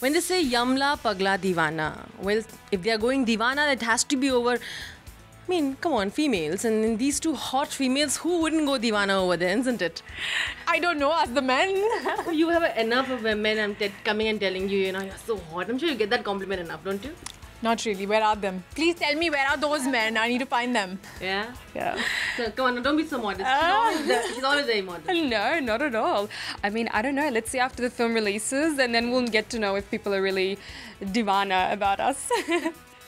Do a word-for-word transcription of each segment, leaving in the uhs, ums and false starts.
When they say Yamla Pagla Deewana, well, if they are going Deewana, that has to be over, I mean, come on, females. And these two hot females, who wouldn't go Deewana over there, isn't it? I don't know, ask the men. You have enough of women I'm coming and telling you, you know, you're so hot. I'm sure you get that compliment enough, don't you? Not really. Where are them? Please tell me, where are those men? I need to find them. Yeah? Yeah. So, come on, don't be so modest. Uh, she's, always, she's always very modest. No, not at all. I mean, I don't know. Let's see after the film releases and then we'll get to know if people are really Deewana about us.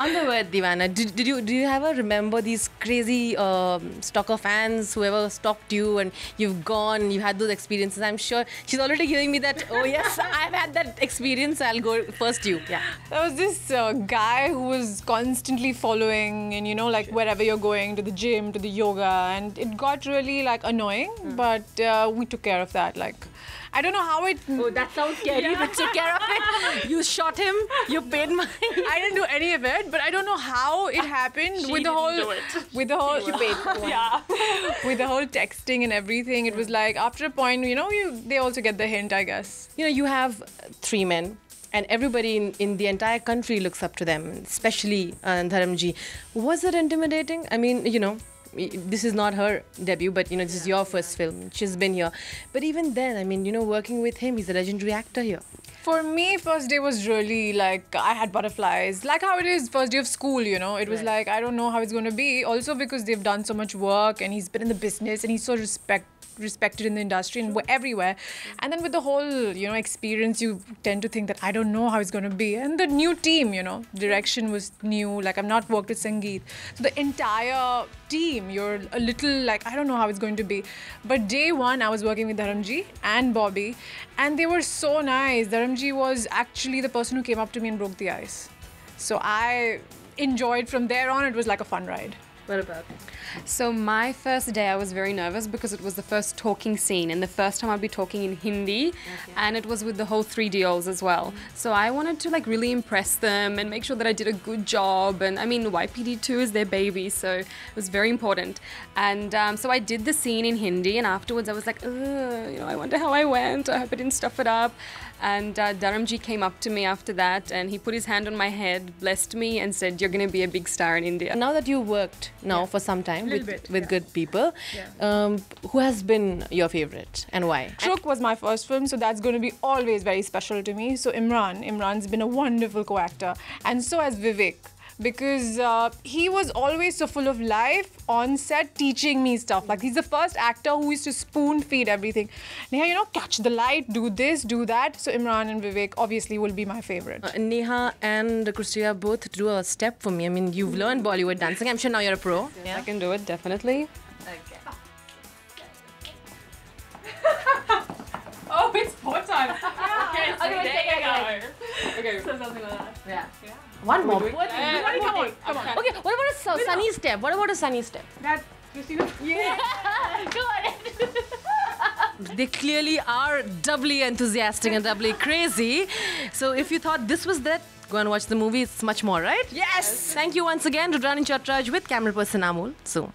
On the word Deewana, did, did you do you ever remember these crazy um, stalker fans, whoever stalked you and you've gone, you had those experiences? I'm sure she's already giving me that, oh yes, I've had that experience, I'll go first you. Yeah. There was this uh, guy who was constantly following and, you know, like wherever you're going, to the gym, to the yoga, and it got really like annoying, mm. but uh, we took care of that. Like, I don't know how it... Oh, that sounds scary. Yeah. You took care of it. You shot him. You paid money. I didn't do any of it, but I don't know how it happened. She with the whole, do it. With the whole, you paid for yeah. With the whole texting and everything, it was like after a point, you know, you they also get the hint, I guess. You know, you have three men, and everybody in, in the entire country looks up to them, especially uh, Dharamji. Was it intimidating? I mean, you know. This is not her debut, but you know, this yeah, is your first yeah. film. She's been here. But even then, I mean, you know, working with him, he's a legendary actor here. For me, first day was really like, I had butterflies. Like how it is, first day of school, you know. It was right. like, I don't know how it's going to be. Also because they've done so much work and he's been in the business and he's so respect, respected in the industry and sure. everywhere. And then with the whole, you know, experience, you tend to think that I don't know how it's going to be. And the new team, you know, direction was new. Like I've not worked with Sangeet. So the entire team, you're a little like, I don't know how it's going to be. But day one, I was working with Dharamji and Bobby. And they were so nice. Dharamji was actually the person who came up to me and broke the ice. So I enjoyed from there on. It was like a fun ride. What about it? So my first day I was very nervous because it was the first talking scene and the first time I'd be talking in Hindi okay. and it was with the whole three D Os as well. Mm-hmm. So I wanted to like really impress them and make sure that I did a good job, and I mean Y P D two is their baby, so it was very important. And um, so I did the scene in Hindi and afterwards I was like, you know, I wonder how I went, I hope I didn't stuff it up. And uh, Dharamji came up to me after that and he put his hand on my head, blessed me and said, you're going to be a big star in India. Now that you worked now yeah. for some time with, bit, with yeah. good people, yeah. um, who has been your favourite and why? Truk was my first film, so that's going to be always very special to me. So Imran, Imran's been a wonderful co-actor, and so has Vivek. Because uh, he was always so full of life on set, teaching me stuff. Like, he's the first actor who used to spoon feed everything. Neha, you know, catch the light, do this, do that. So Imran and Vivek obviously will be my favorite. Uh, Neha and Kristina both do a step for me. I mean, you've learned Bollywood dancing. I'm sure now you're a pro. Yeah. I can do it, definitely. Okay. Oh, it's four times. Yeah. Okay, so okay, there okay, you okay. go. Okay. So something like that. Yeah. yeah. One more. What, yeah, one more. Come, come on. on. Okay, what about a su sunny know. step? What about a sunny step? That, you see what? Yeah. Go on. They clearly are doubly enthusiastic and doubly crazy. So if you thought this was that, go and watch the movie. It's much more, right? Yes. yes. Thank you once again, Rudrani Chhatraj with camera person Amul. So.